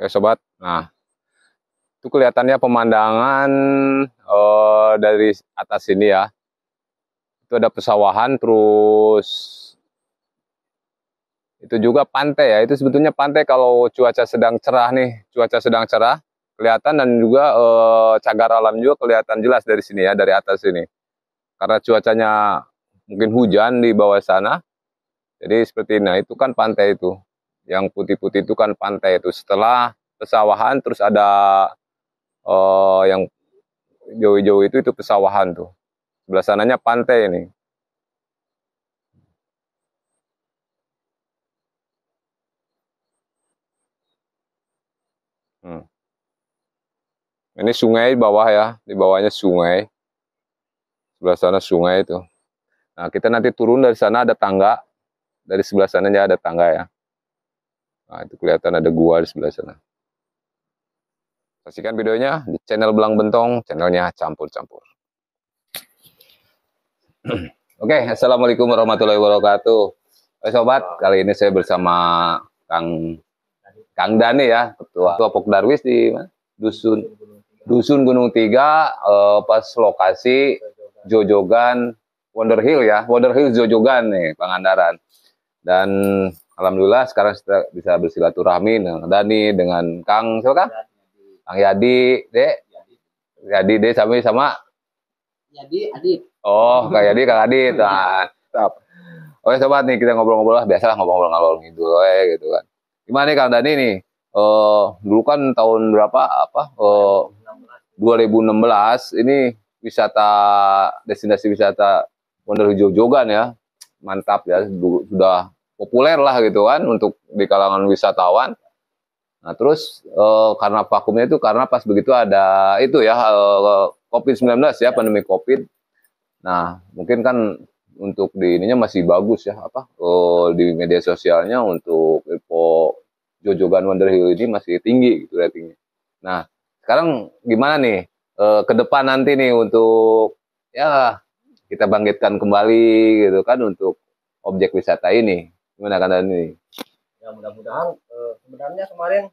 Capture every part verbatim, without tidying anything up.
Oke sobat, nah itu kelihatannya pemandangan eh, dari atas sini ya. Itu ada pesawahan, terus itu juga pantai ya. Itu sebetulnya pantai kalau cuaca sedang cerah nih, cuaca sedang cerah kelihatan, dan juga eh, cagar alam juga kelihatan jelas dari sini ya, dari atas sini. Karena cuacanya mungkin hujan di bawah sana. Jadi seperti ini, nah, itu kan pantai itu. Yang putih-putih itu kan pantai itu. Setelah pesawahan terus ada eh, yang jauh-jauh itu, itu pesawahan tuh. Sebelah sananya pantai ini. Hmm. Ini sungai bawah ya, di bawahnya sungai. Sebelah sana sungai itu. Nah, kita nanti turun dari sana ada tangga. Dari sebelah sananya ada tangga ya. Nah, itu kelihatan ada gua di sebelah sana. Saksikan videonya di channel Belang Bentong, channelnya Campur-Campur. Oke, assalamualaikum warahmatullahi wabarakatuh. Oke, sobat, kali ini saya bersama Kang Kang Dani ya, ketua, ketua Pokdarwis di mana? Dusun Dusun Gunung Tiga, eh, pas lokasi Jojogan Wonder Hill ya, Wonder Hills Jojogan nih Pangandaran. Dan alhamdulillah sekarang kita bisa bersilaturahmi dengan Dani, dengan Kang siapa Kang? Kang Yadi, Dek. Yadi, Dek sama sama. Yadi, Adit. Oh, Kang Yadi, Kang Adit. Nah, top. Oke sobat nih, kita ngobrol-ngobrol lah, biasalah ngobrol-ngobrol ngalor ngidul oke gitu kan. Gimana nih Kang Dani nih? Eh, dulu kan tahun berapa apa? Eh, dua ribu enam belas ini wisata destinasi wisata Wonder Hills Jojogan ya, mantap ya, sudah populer lah gitu kan untuk di kalangan wisatawan. Nah terus e, karena vakumnya itu karena pas begitu ada itu ya e, COVID sembilan belas ya, pandemi COVID. Nah mungkin kan untuk di ininya masih bagus ya apa e, di media sosialnya untuk info Jojogan Wonder Hill ini masih tinggi gitu ratingnya. Nah sekarang gimana nih? Uh, ke depan nanti nih untuk ya kita bangkitkan kembali gitu kan untuk objek wisata ini, gimana kan ini? Ya mudah-mudahan uh, sebenarnya kemarin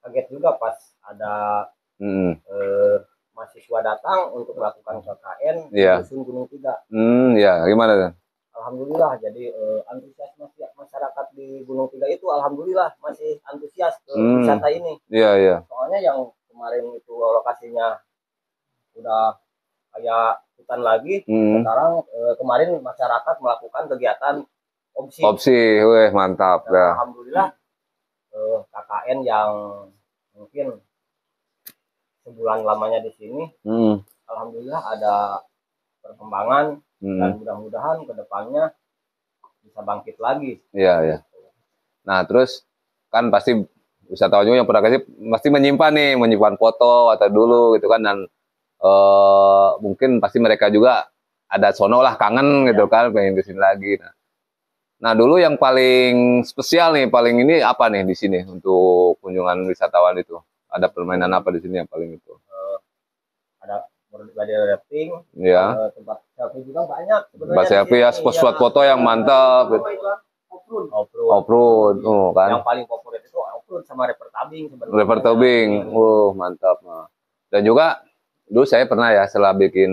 kaget juga pas ada hmm. uh, mahasiswa datang untuk melakukan K K N yeah. Dusun Gunung Tiga. Hmm ya yeah. Gimana? Alhamdulillah, jadi uh, antusias masyarakat di Gunung Tiga itu alhamdulillah masih antusias ke hmm. wisata ini. Iya yeah, iya. Yeah. Soalnya yang kemarin itu lokasinya udah kayak hutan lagi, hmm. sekarang e, kemarin masyarakat melakukan kegiatan opsi. Opsi, weh mantap dan ya. Alhamdulillah e, K K N yang mungkin sebulan lamanya di sini, hmm. alhamdulillah ada perkembangan hmm. dan mudah-mudahan kedepannya bisa bangkit lagi. Iya ya. Nah terus kan pasti wisatawan yang pernah kasih pasti menyimpan nih, menyimpan foto atau dulu gitu kan, dan Uh, mungkin pasti mereka juga ada sono lah kangen gitu ya. Kan pengen kesini lagi. Nah. nah dulu yang paling spesial nih, paling ini apa nih di sini untuk kunjungan wisatawan itu? Ada permainan apa di sini yang paling itu? Uh, ada body rafting, ya. Uh, tempat selfie juga banyak. Tempat selfie ya, spot spot foto yang mantap. Off-road, off-road, oh kan. Yang paling populer itu off-road sama river tubing. River tubing, oh mantap. Nah. Dan juga dulu saya pernah ya setelah bikin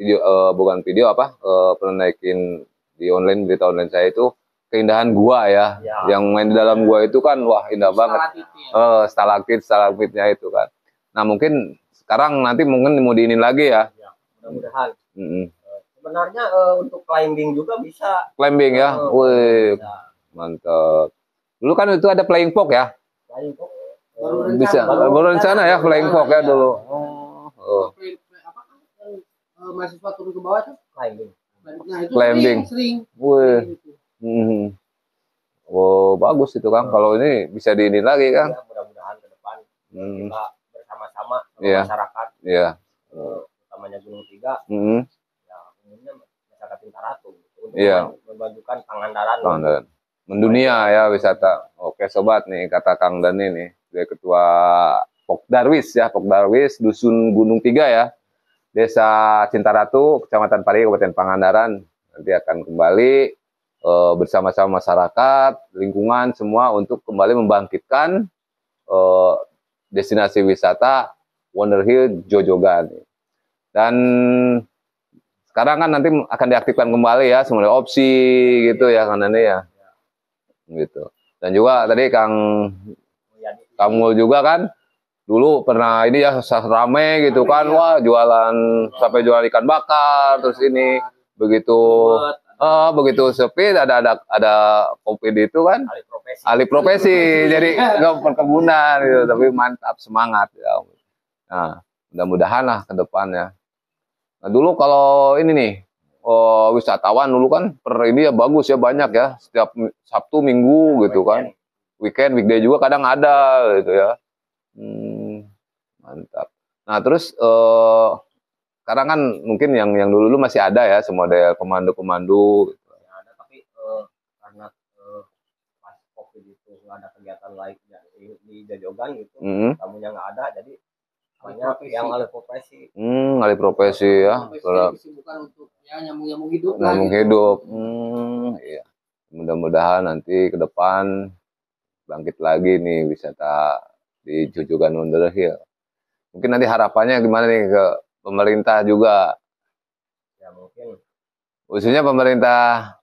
video uh, bukan video apa uh, pernah naikin di online berita online saya itu keindahan gua ya, ya. Yang main di dalam gua itu kan wah indah banget ya. uh, stalaktit stalagmitnya itu kan. Nah mungkin sekarang nanti mungkin mau diinin lagi ya, ya mudah-mudahan. Mm-hmm. Sebenarnya uh, untuk climbing juga bisa climbing ya, uh, wih bisa. Mantap. Dulu kan itu ada flying fox ya, flying fox baru bisa baru, baru rencana ya flying fox ya, ya dulu. Oh. Oh. Apa kan mahasiswa turun ke bawah tuh climbing. Nah, itu climbing. Sering. Wih. Mm-hmm. Oh, bagus itu Kang. Oh. Kalau ini bisa diinin lagi Kang. Ya, mudah-mudahan ke depan hmm. kita bersama-sama sama yeah. masyarakat. Iya. Yeah. Uh, utamanya Gunung Tiga. Mm-hmm. Ya, umumnya masyarakat Cintaratu untuk yeah. memajukan Pangandaran. Pangandaran. Mendunia ya wisata. Oke, sobat nih kata Kang Dani nih, dia ketua Pokdarwis ya, Pokdarwis Dusun Gunung Tiga ya, Desa Cintaratu, Kecamatan Parigi, Kabupaten Pangandaran. Nanti akan kembali e, bersama-sama masyarakat, lingkungan, semua untuk kembali membangkitkan e, destinasi wisata Wonder Hills Jojogan. Dan sekarang kan nanti akan diaktifkan kembali ya, semuanya opsi gitu ya, kan nanti ya. Gitu. Dan juga tadi Kang Kamul juga kan, dulu pernah ini ya rame gitu kan, wah jualan sampai jualan ikan bakar, terus ini begitu eh, begitu sepi ada ada ada kopi di itu kan, alih profesi, jadi nggak perkebunan gitu, tapi mantap semangat ya. Nah, mudah-mudahan lah ke depannya. Nah, dulu kalau ini nih, oh, wisatawan dulu kan per ini ya bagus ya, banyak ya, setiap Sabtu Minggu gitu kan, weekend weekday juga kadang ada gitu ya. Hmm, mantap. Nah terus eh, sekarang kan mungkin yang yang dulu dulu masih ada ya, semua ada komando-komando gitu. Ya, ada, tapi eh, karena eh, pas COVID itu nggak ada kegiatan lain di Jojogan gitu, mm-hmm. tamunya nggak ada, jadi banyak yang alih profesi. Hmm, alih profesi ya. Profesi bukan untuk ya, nyambung-nyambung hidup. Nyambung gitu. Hidup. Hmm, iya. Mudah-mudahan nanti ke depan bangkit lagi nih wisata di Jojogan Wonder Hills. Mungkin nanti harapannya gimana nih ke pemerintah juga? Ya mungkin. Khususnya pemerintah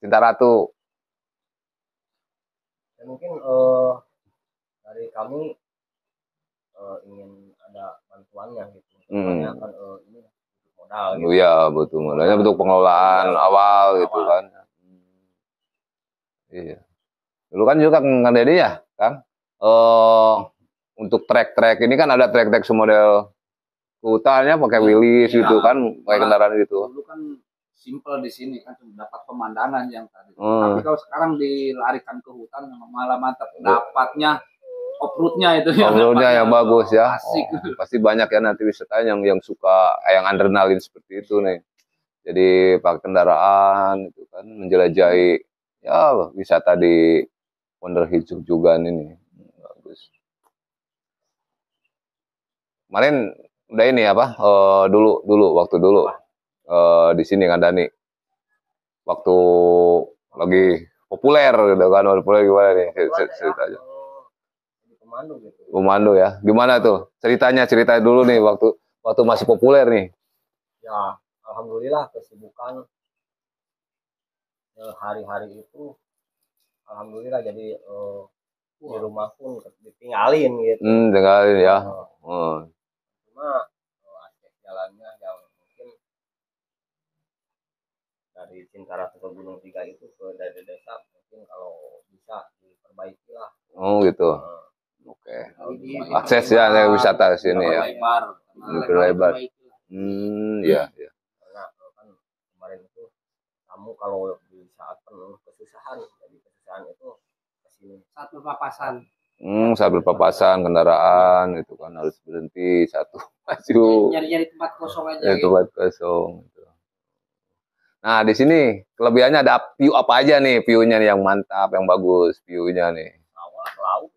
Cintaratu. Ya mungkin uh, dari kami uh, ingin ada bantuannya gitu, soalnya hmm. kan uh, ini modal gitu. Iya betul, modalnya betul pengelolaan ya, awal gitu awal. Kan. Hmm. Iya. Dulu kan juga Kang Dedi ya, Kang. Uh, untuk trek-trek ini kan ada trek-trek semodel ke hutannya pakai Willys ya, gitu kan, pakai kendaraan gitu. Dulu kan simpel di sini kan dapat pemandangan yang tadi. Hmm. Tapi kalau sekarang dilarikan ke hutan malah mantap dapatnya. Off-roadnya itu ya, off-roadnya yang bagus ya. Oh, pasti banyak ya nanti wisata yang yang suka yang adrenalin seperti itu nih. Jadi pakai kendaraan itu kan menjelajahi ya wisata di Wonder Hills Jojogan ini. Bagus. Kemarin udah ini apa? E, dulu dulu waktu dulu e, di sini kan Dani. Waktu lagi populer gitu kan, populer gimana nih ceritanya? Komando gitu. Komando ya. Gimana tuh? Ceritanya cerita dulu nih waktu waktu masih populer nih. Ya, alhamdulillah kesibukan hari-hari itu alhamdulillah jadi uh, wow. di rumah pun ditinggalin gitu. Hmm, tinggalin ya. Uh, hmm. Cuma uh, aspek jalannya yang mungkin dari Cintaratu ke Gunung Tiga itu ke dari desa mungkin kalau bisa diperbaiki lah. Oh gitu. Uh, Oke, akses ya wisata sini ya. Lebih lebar. Hmm, ya, ya. Karena kan kemarin itu kamu kalau di saat penuh kesusahan, jadi kesusahan itu kesini. Saat berpapasan. Hmm, saat berpapasan kendaraan itu kan harus berhenti satu maju. Nyari-nyari tempat kosong aja. Nyari tempat kosong. Nah di sini kelebihannya ada view apa aja nih, viewnya nih yang mantap, yang bagus viewnya nih. Sawah, laut.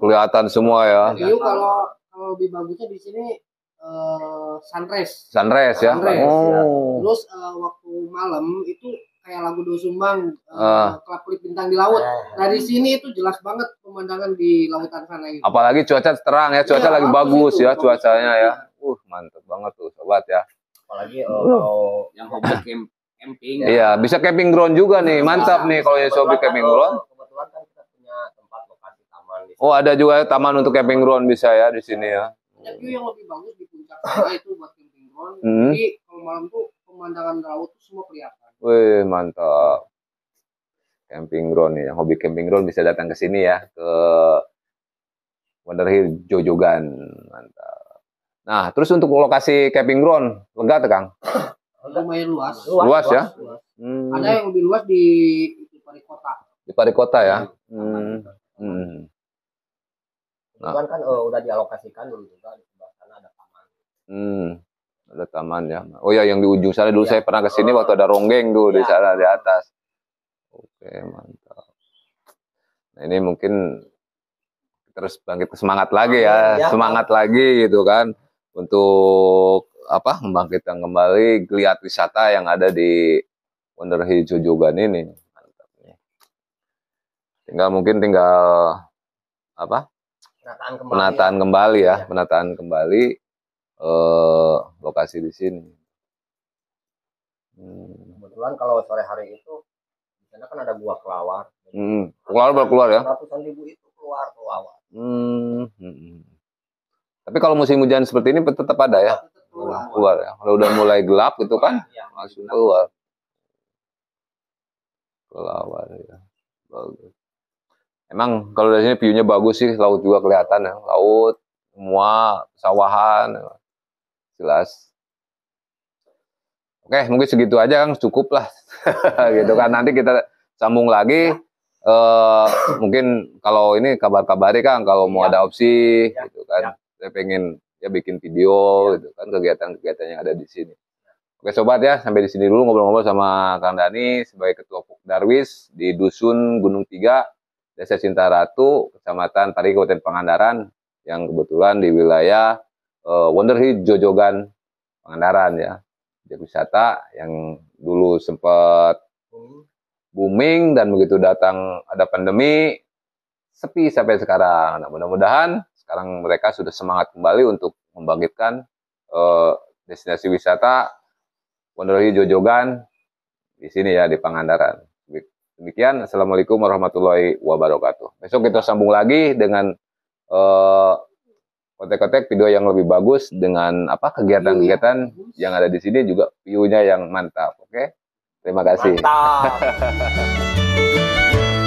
Kelihatan semua ya. View kalau kalau lebih bagusnya di sini uh, sunrise. Sunrise ya. Sunrise, oh. ya. Terus uh, waktu malam itu kayak lagu Duo Sumbang, uh, uh. Kelap-kelip Bintang di Laut. Dari sini itu jelas banget pemandangan di lautan sana itu. Apalagi cuaca terang ya, cuaca ya, lagi bagus itu, ya bagus cuacanya itu. Ya. Uh, mantap banget tuh sobat ya. Apalagi uh, kalau yang hobi camp camping. Iya, ya. Bisa camping ground juga nih. Mantap nah, nih kalau yang hobi camping ground. Oh ada juga ya, taman untuk camping ground bisa ya di sini ya. Yang view yang lebih bagus di puncak sana itu buat camping ground. Hmm. Jadi kalau malam tuh pemandangan laut tuh semua kelihatan. Wih mantap. Camping ground nih, yang hobi camping ground bisa datang ke sini ya ke Wonder Hills Jojogan. Mantap. Nah terus untuk lokasi camping ground lega tuh Kang? Lumayan luas. Luas, luas ya. Luas. Hmm. Ada yang lebih luas di Parikota. Di Parikota ya. Hmm. Hmm. Nah. Kan uh, udah dialokasikan dulu juga di sebelah sana ada taman. Hmm, ada taman ya. Oh ya, yang di ujung sana dulu ya. Saya pernah kesini waktu ada ronggeng tuh ya. Di sana di atas. Oke mantap. Nah ini mungkin terus bangkit semangat lagi ya, ya semangat ya. Lagi gitu kan untuk apa membangkitkan kembali geliat wisata yang ada di Wonder Hills Jojogan ini. Mantapnya. Tinggal mungkin tinggal apa? Penataan kembali. Penataan ya. kembali ya, penataan kembali eh, lokasi di sini. Hmm. Kebetulan kalau sore hari itu di sana kan ada gua kelawar. Hmm. Kelawar baru keluar ya? Ratusan ribu itu keluar kelawar. Hmm. Hmm. Tapi kalau musim hujan seperti ini tetap ada ya? Keluar, keluar ya. Kalau udah mulai gelap gitu kan, ya, langsung keluar. Kelawar ya. Bagus. Emang kalau dari sini view-nya bagus sih, laut juga kelihatan ya, laut, semua sawahan, jelas. Oke, mungkin segitu aja Kang, cukup lah, gitu kan. Nanti kita sambung lagi. Eh, mungkin kalau ini kabar-kabari Kang, kalau mau ya. Ada opsi, ya. Gitu kan. Ya. Saya pengen ya bikin video, ya. Gitu kan, kegiatan-kegiatan yang ada di sini. Oke sobat ya, sampai di sini dulu ngobrol-ngobrol sama Kang Dani sebagai Ketua Pokdarwis di Dusun Gunung Tiga. Desa Cintaratu, Kecamatan Parigi, Kabupaten Pangandaran, yang kebetulan di wilayah uh, Wonder Hills Jojogan Pangandaran ya, objek wisata yang dulu sempat booming dan begitu datang ada pandemi sepi sampai sekarang. Nah, mudah-mudahan sekarang mereka sudah semangat kembali untuk membangkitkan uh, destinasi wisata Wonder Hills Jojogan di sini ya di Pangandaran. Demikian, assalamualaikum warahmatullahi wabarakatuh. Besok kita sambung lagi dengan kontek-kontek uh, video yang lebih bagus dengan apa kegiatan-kegiatan yang ada di sini juga view-nya yang mantap. Oke, terima kasih. Mantap.